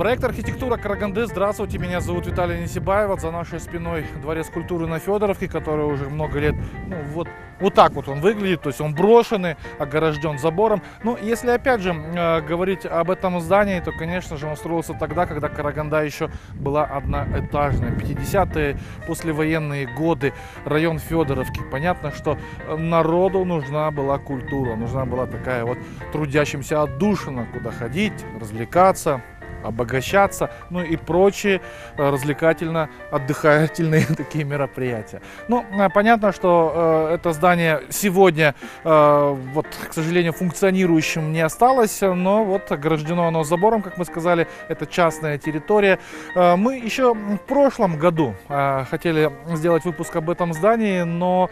Проект «Архитектура Караганды». Здравствуйте, меня зовут Виталий Несибаева. За нашей спиной дворец культуры на Федоровке, который уже много лет, вот так вот он выглядит, то есть он брошенный, огорожден забором. Ну, если опять же говорить об этом здании, то, конечно же, он строился тогда, когда Караганда еще была одноэтажная. 50-е, послевоенные годы, район Федоровки. Понятно, что народу нужна была культура, нужна была такая вот трудящимся отдушина, куда ходить, развлекаться, обогащаться, ну и прочие развлекательно-отдыхательные такие мероприятия. Ну, понятно, что это здание сегодня, к сожалению, функционирующим не осталось, но вот ограждено оно забором, как мы сказали, это частная территория. Мы еще в прошлом году хотели сделать выпуск об этом здании, но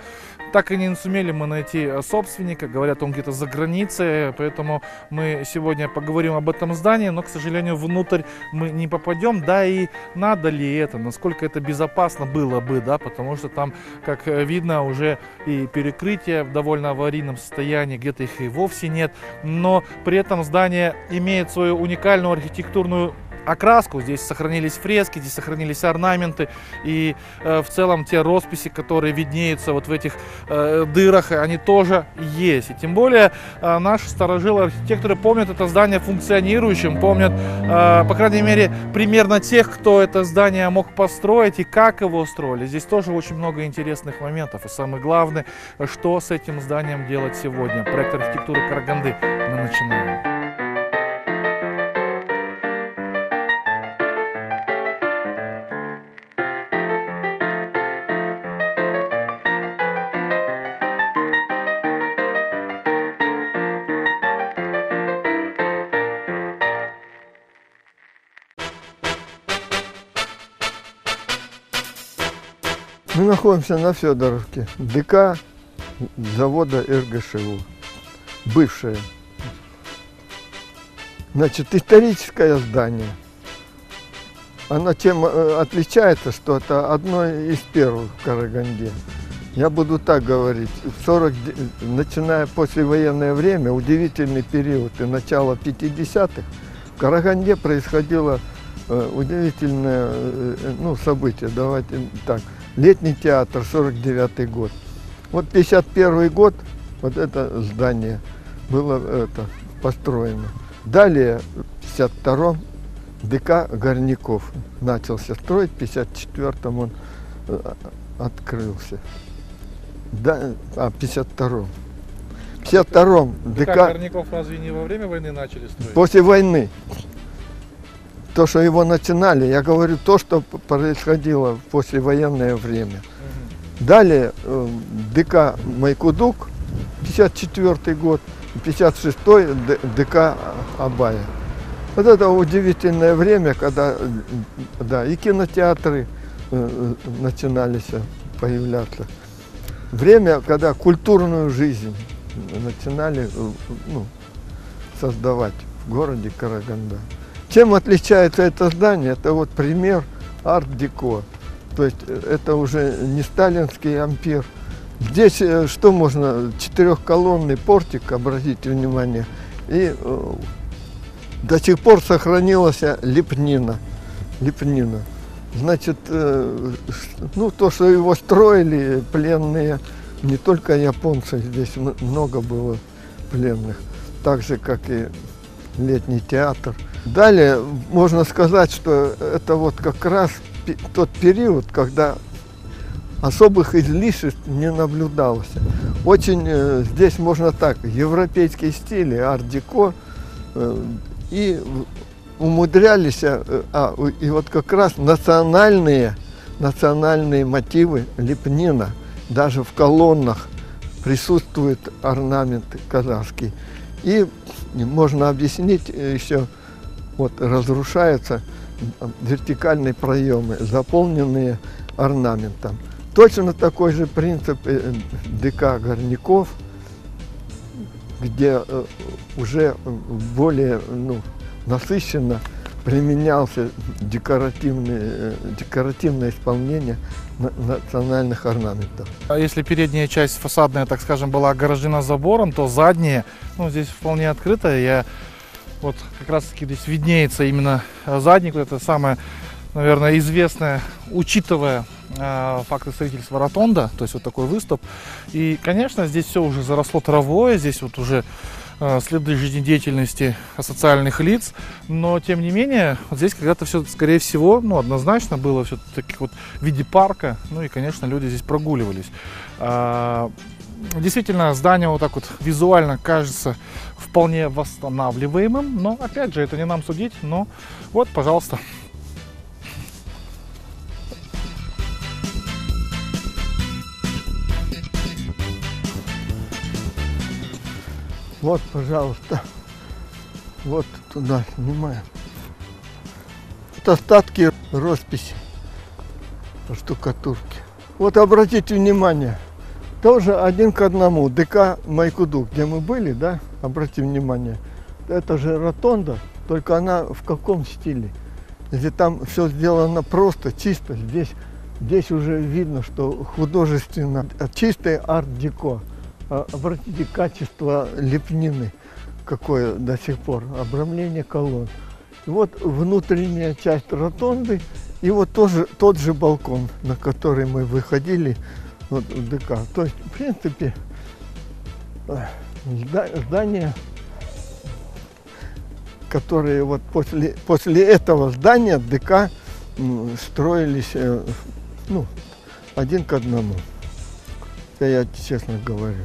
так и не сумели мы найти собственника, говорят, он где-то за границей, поэтому мы сегодня поговорим об этом здании, но, к сожалению, внутрь мы не попадем, да и надо ли это, насколько это безопасно было бы, да, потому что там, как видно, уже и перекрытие в довольно аварийном состоянии, где-то их и вовсе нет, но при этом здание имеет свою уникальную архитектурную окраску, здесь сохранились фрески, здесь сохранились орнаменты, и в целом те росписи, которые виднеются вот в этих дырах, они тоже есть. И тем более наши старожилы архитекторы помнят это здание функционирующим, помнят, по крайней мере, примерно тех, кто это здание мог построить и как его строили. Здесь тоже очень много интересных моментов, и самое главное, что с этим зданием делать сегодня. Проект архитектуры Караганды. Мы начинаем. Мы находимся на Фёдоровке, ДК завода РГШУ, бывшее. Значит, историческое здание. Оно чем отличается, что это одно из первых в Караганде. Я буду так говорить, начиная послевоенное время, удивительный период и начало 50-х, в Караганде происходило удивительное событие, давайте так. Летний театр, 49-й год. Вот 51-й год, вот это здание было построено. Далее, в 52-м, ДК Горняков начался строить, в 54-м он открылся. В 52-м. В 52-м ДК Горняков разве не во время войны начали строить? После войны. То, что его начинали, я говорю, то, что происходило в послевоенное время. Далее ДК Майкудук, 54-й год, 56-й ДК Абая. Вот это удивительное время, когда и кинотеатры начинались появляться. Время, когда культурную жизнь начинали создавать в городе Караганда. Чем отличается это здание? Это вот пример арт-деко. То есть это уже не сталинский ампир. Здесь что можно? Четырехколонный портик, обратите внимание. И до сих пор сохранилась лепнина. Значит, то, что его строили пленные, не только японцы, здесь много было пленных. Так же, как и летний театр. Далее можно сказать, что это вот как раз тот период, когда особых излишеств не наблюдалось. Очень здесь можно так, европейские стили, арт-деко, и умудрялись, и вот как раз национальные мотивы лепнина, даже в колоннах присутствует орнамент казахский. И можно объяснить еще, вот разрушаются вертикальные проемы, заполненные орнаментом. Точно такой же принцип ДК Горняков, где уже более насыщенно применялся декоративное исполнение национальных орнаментов. А если передняя часть фасадная, так скажем, была огорожена забором, то задняя, здесь вполне открыто. Я Вот как раз таки здесь виднеется именно задник. Это самое, наверное, известное, учитывая факты строительства ротонда, то есть вот такой выступ. И, конечно, здесь все уже заросло травой, здесь вот уже следы жизнедеятельности асоциальных лиц, но, тем не менее, вот здесь когда-то все, скорее всего, ну, однозначно было все-таки вот в виде парка, ну и, конечно, люди здесь прогуливались. Действительно, здание вот так вот визуально кажется вполне восстанавливаемым, но, опять же, это не нам судить, но вот, пожалуйста. Вот, пожалуйста, вот туда снимаем. Это остатки росписи по штукатурке. Вот обратите внимание, тоже один к одному. ДК Майкудук, где мы были, да, обратите внимание. Это же ротонда, только она в каком стиле? Если там все сделано просто, чисто, здесь уже видно, что художественно, чистое арт-деко. Обратите качество лепнины, какое до сих пор, обрамление колонн. И вот внутренняя часть ротонды, и вот тоже тот же балкон, на который мы выходили вот, в ДК. То есть, в принципе, здание, которые вот после этого здания ДК строились, ну, один к одному. Я честно говорю.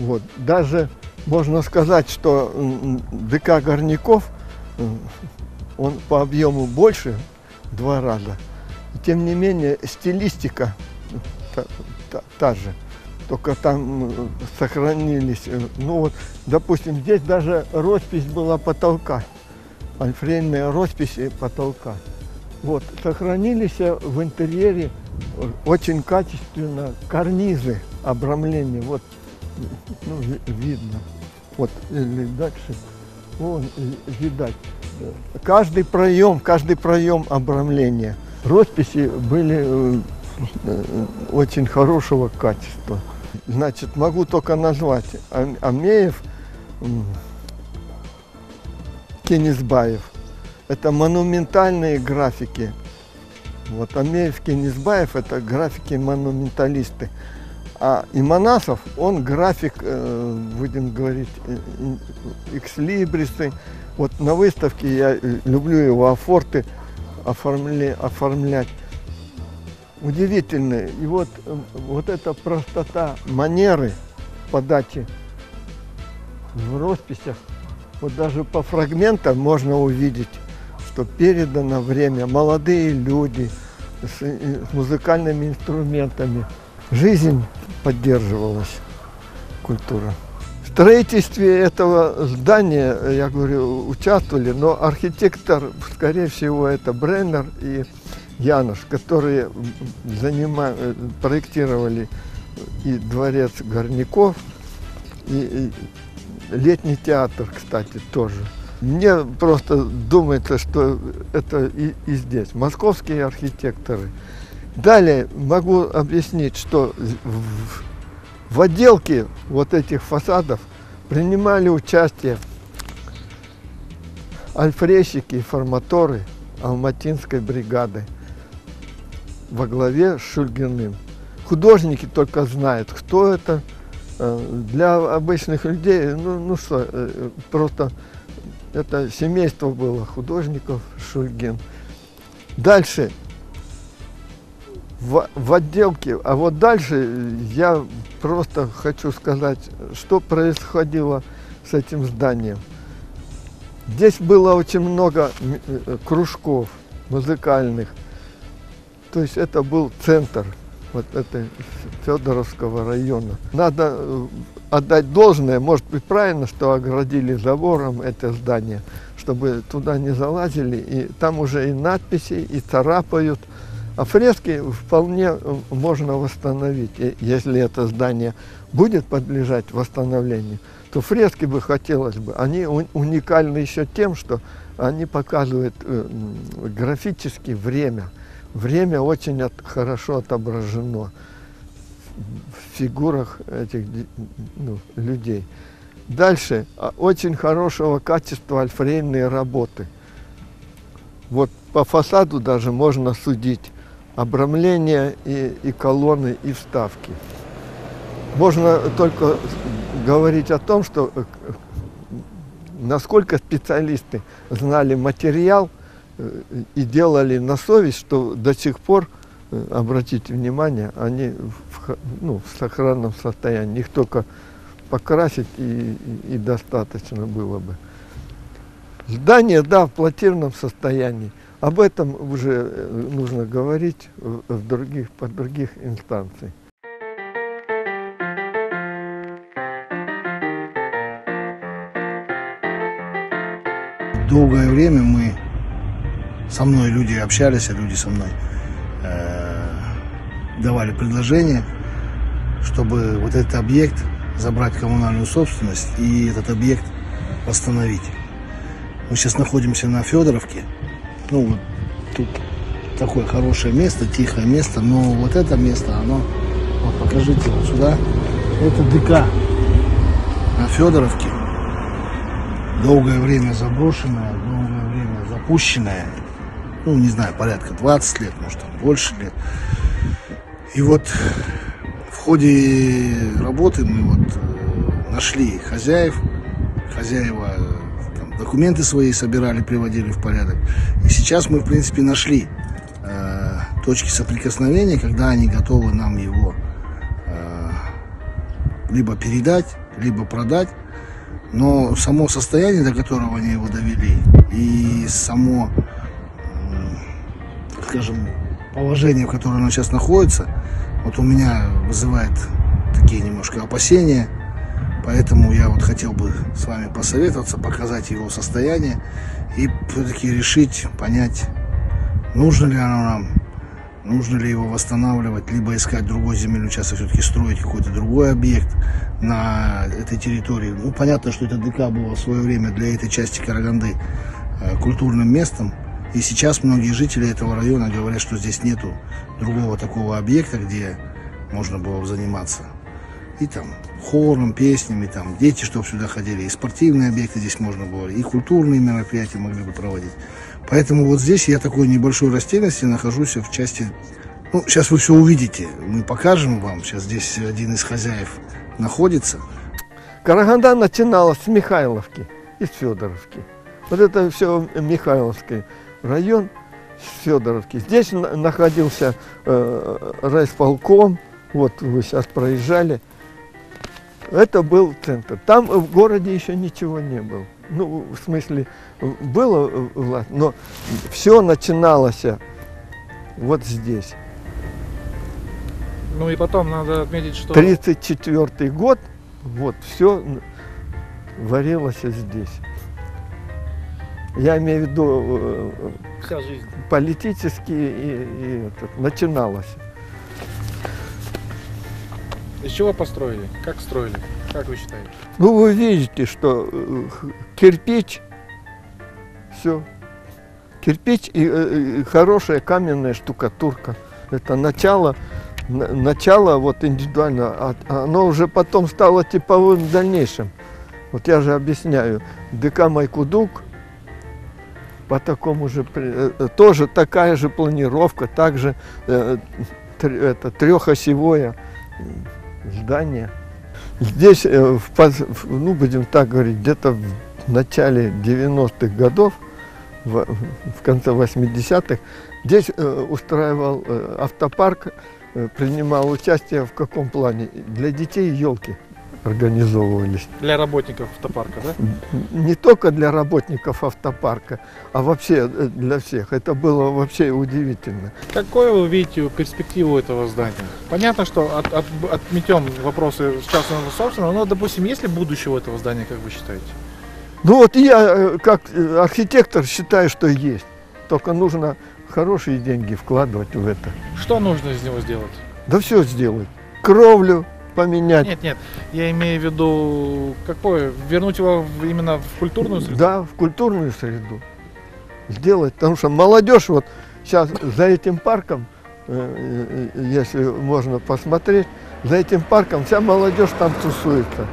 Вот. Даже можно сказать, что ДК Горняков, он по объему больше в 2 раза. Тем не менее, стилистика та же. Только там сохранились. Ну вот, допустим, здесь даже роспись была потолка. Альфрейная роспись потолка. Вот, сохранились в интерьере очень качественно карнизы, обрамление, вот, ну, видно, вот, или дальше, вон, видать. Каждый проем обрамления. Росписи были очень хорошего качества. Значит, могу только назвать: Амеев Кенжебаев. Это монументальные графики. Вот Амеев Кенжебаев – это графики-монументалисты. А Иманасов, он график, будем говорить, экслибрисы. Вот на выставке я люблю его афорты оформлять. Удивительные. И вот эта простота манеры подачи в росписях. Вот даже по фрагментам можно увидеть, что передано время, молодые люди с музыкальными инструментами. Жизнь поддерживалась, культура. В строительстве этого здания, я говорю, участвовали, но архитектор, скорее всего, это Брэннер и Януш, которые проектировали и дворец Горняков, и летний театр, кстати, тоже. Мне просто думается, что это и здесь. Московские архитекторы. Далее могу объяснить, что в отделке вот этих фасадов принимали участие альфрейщики и форматоры Алматинской бригады во главе с Шульгиным. Художники только знают, кто это. Для обычных людей, ну что, просто... Это семейство было художников Шульгин. Дальше в отделке, а вот дальше я просто хочу сказать, что происходило с этим зданием. Здесь было очень много кружков музыкальных. То есть это был центр вот этого Фёдоровского района. Надо отдать должное, может быть, правильно, что оградили забором это здание, чтобы туда не залазили, и там уже и надписи, и царапают. А фрески вполне можно восстановить. И если это здание будет подлежать восстановлению, то фрески бы хотелось бы. Они уникальны еще тем, что они показывают графически время. Время очень хорошо отображено в фигурах этих людей. Дальше очень хорошего качества альфрейные работы. Вот по фасаду даже можно судить обрамление и колонны, и вставки. Можно только говорить о том, что насколько специалисты знали материал и делали на совесть, что до сих пор, обратите внимание, они в сохранном состоянии. Их только покрасить и достаточно было бы. Здание, да, в платежном состоянии. Об этом уже нужно говорить по других инстанциях. Долгое время мы, со мной люди общались, а люди со мной давали предложение, чтобы вот этот объект забрать коммунальную собственность и этот объект восстановить. Мы сейчас находимся на Фёдоровке. Ну, тут такое хорошее место, тихое место, но вот это место, оно, вот покажите вот сюда, это ДК на Фёдоровке. Долгое время заброшенное, долгое время запущенное, ну, не знаю, порядка 20 лет, может, там больше лет. И вот в ходе работы мы вот нашли хозяева там, документы свои собирали, приводили в порядок. И сейчас мы, в принципе, нашли точки соприкосновения, когда они готовы нам его либо передать, либо продать. Но само состояние, до которого они его довели, и само, скажем, положение, в котором оно сейчас находится, вот у меня вызывает такие немножко опасения. Поэтому я вот хотел бы с вами посоветоваться, показать его состояние и все-таки решить, понять, нужно ли оно нам, нужно ли его восстанавливать, либо искать другой земельный участок, все-таки строить какой-то другой объект на этой территории. Ну, понятно, что это ДК было в свое время для этой части Караганды культурным местом. И сейчас многие жители этого района говорят, что здесь нету другого такого объекта, где можно было бы заниматься и там хором, песнями, там дети, чтобы сюда ходили, и спортивные объекты здесь можно было, и культурные мероприятия могли бы проводить. Поэтому вот здесь я такой небольшой растерянности нахожусь в части. Ну, сейчас вы все увидите, мы покажем вам. Сейчас здесь один из хозяев находится. Караганда начиналась с Михайловки и с Фёдоровки. Вот это все Михайловский район, с Фёдоровки. Здесь находился райисполком, вот вы сейчас проезжали. Это был центр. Там в городе еще ничего не было. Ну, в смысле, было власть, но все начиналось вот здесь. Ну и потом надо отметить, что... 1934 год, вот, все варилось здесь. Я имею в виду политически и начиналось. Из чего построили? Как строили? Как вы считаете? Ну, вы видите, что кирпич, все. Кирпич и хорошая каменная штукатурка. Это начало вот индивидуально, оно уже потом стало типовым в дальнейшем. Вот я же объясняю, ДК Майкудук по такому же, тоже такая же планировка, также это трехосевое здание. Здесь, ну, будем так говорить, где-то в начале 90-х годов, в конце 80-х, здесь устраивал автопарк, принимал участие в каком плане? Для детей елки организовывались. Для работников автопарка, да? Не только для работников автопарка, а вообще для всех. Это было вообще удивительно. Какое вы видите перспективу этого здания? Понятно, что отметем вопросы частного собственного, но, допустим, есть ли будущее у этого здания, как вы считаете? Ну вот я, как архитектор, считаю, что есть. Только нужно хорошие деньги вкладывать в это. Что нужно из него сделать? Да все сделать. Кровлю поменять. Нет, нет, я имею в виду, какое? Вернуть его именно в культурную среду? Да, в культурную среду. Сделать, потому что молодежь вот сейчас за этим парком, если можно посмотреть, за этим парком вся молодежь там тусуется.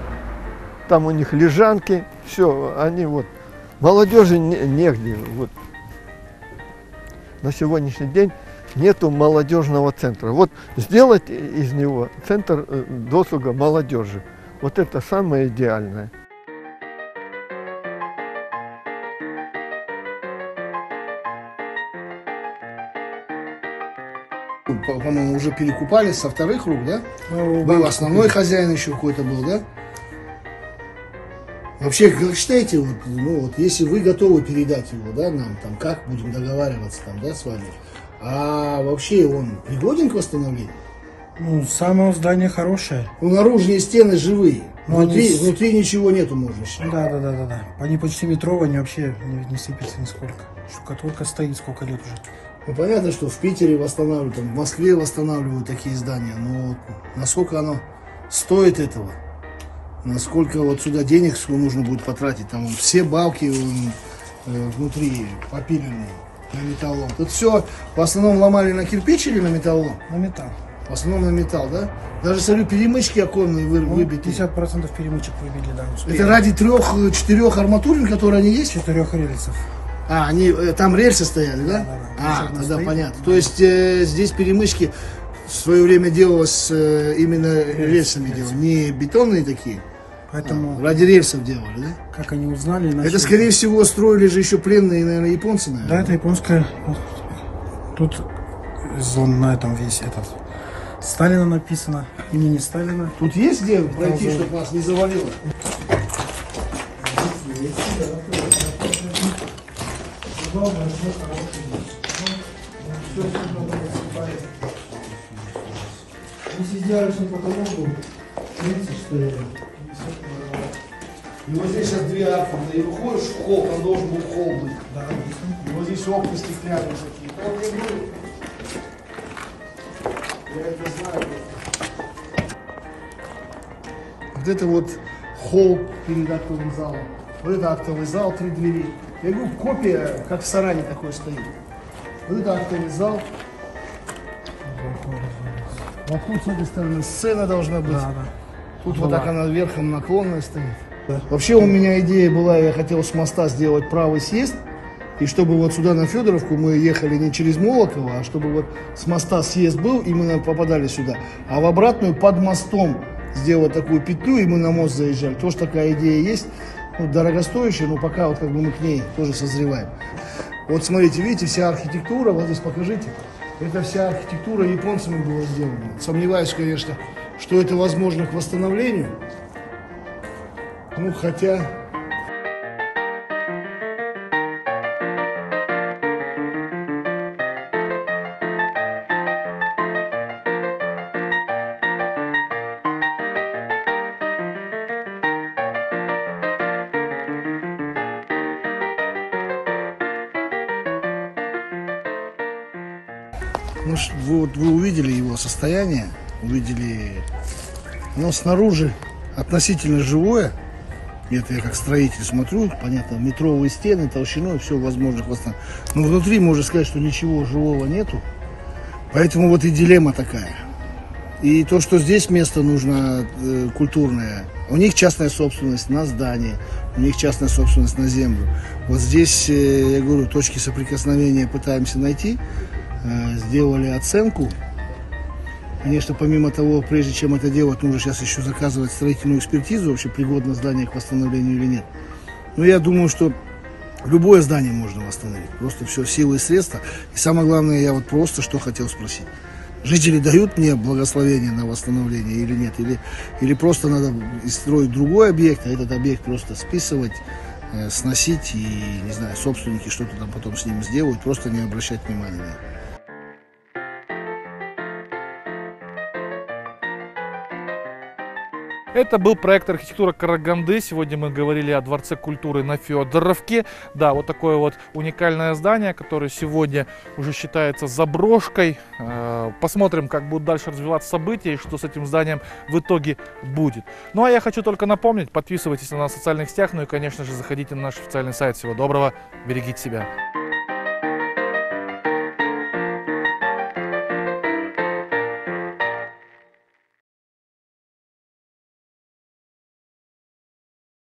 там у них лежанки, все, они вот, молодежи негде, вот. На сегодняшний день нету молодежного центра. Вот сделать из него центр досуга молодежи, вот это самое идеальное. По-моему, уже перекупали со вторых рук, да? Был основной хозяин еще какой-то был, да? Вообще, как считаете, вот, ну, вот, если вы готовы передать его, да, нам, там, как будем договариваться там, да, с вами, а вообще он пригоден к восстановлению? Ну, само здание хорошее. Ну, наружные стены живые, но внутри, они... внутри ничего нету, можно считать. Да. Они почти метровые, они вообще не сыпятся нисколько. Штукатурка стоит сколько лет уже. Ну, понятно, что в Питере восстанавливают, там, в Москве восстанавливают такие здания, но насколько оно стоит этого, насколько вот сюда денег нужно будет потратить, там все балки внутри попиленные на металлолом. Тут все в основном ломали на кирпич или на металлолом? На металл. В основном на металл, да? Даже, смотрю, перемычки оконные выбиты. 50% перемычек выбили, да. Успели. Это ради 3–4 арматурин, которые они есть? 4 рельсов. А, они там рельсы стояли, да? Да. А, тогда понятно. Да. То есть здесь перемычки в свое время делалось именно рельсами, не бетонные такие. Поэтому ради рельсов делали, да? Как они узнали? Иначе... Это, скорее всего, строили же еще пленные, наверное, японцы, наверное. Да, это японская. Тут на этом весь этот Сталина написано, имени Сталина. Тут есть где пройти, чтобы вас не завалило? Если сделаешь на потолок, что ли? И вот здесь сейчас две арки, и выходишь в холл, там должен был холл быть. Да. И вот здесь окна стеклянные такие. Я это знаю. Вот это вот холл перед актовым залом. Вот это актовый зал, 3 двери. Я говорю, копия, как в саране такой стоит. Вот это актовый зал. Вокруг, с этой стороны, сцена должна быть. Да, да. Тут была. Вот так она верхом наклонная стоит. Да. Вообще у меня идея была, я хотел с моста сделать правый съезд. И чтобы вот сюда на Фёдоровку мы ехали не через Молоково, а чтобы вот с моста съезд был, и мы попадали сюда. А в обратную под мостом сделать такую петлю, и мы на мост заезжали. Тоже такая идея есть. Ну, дорогостоящая, но пока вот как бы мы к ней тоже созреваем. Вот смотрите, видите, вся архитектура, вот здесь покажите. Это вся архитектура японцами была сделана. Сомневаюсь, конечно, что это возможно к восстановлению. Ну, хотя... Ну, вот вы увидели его состояние, увидели, но снаружи относительно живое. Это я как строитель смотрю, понятно, метровые стены, толщиной, все возможно. Но внутри можно сказать, что ничего живого нету. Поэтому вот и дилемма такая. И то, что здесь место нужно культурное. У них частная собственность на здание, у них частная собственность на землю. Вот здесь, я говорю, точки соприкосновения пытаемся найти. Сделали оценку. Конечно, помимо того, прежде чем это делать, нужно сейчас еще заказывать строительную экспертизу, вообще пригодно здание к восстановлению или нет. Но я думаю, что любое здание можно восстановить. Просто все силы и средства. И самое главное, я вот просто что хотел спросить. Жители дают мне благословение на восстановление или нет? Или просто надо строить другой объект, а этот объект просто списывать, сносить и, не знаю, собственники что-то там потом с ним сделают, просто не обращать внимания. Это был проект «Архитектура Караганды». Сегодня мы говорили о Дворце культуры на Фёдоровке. Да, вот такое вот уникальное здание, которое сегодня уже считается заброшкой. Посмотрим, как будут дальше развиваться события и что с этим зданием в итоге будет. Ну, а я хочу только напомнить, подписывайтесь на нас в социальных сетях, ну и, конечно же, заходите на наш официальный сайт. Всего доброго, берегите себя.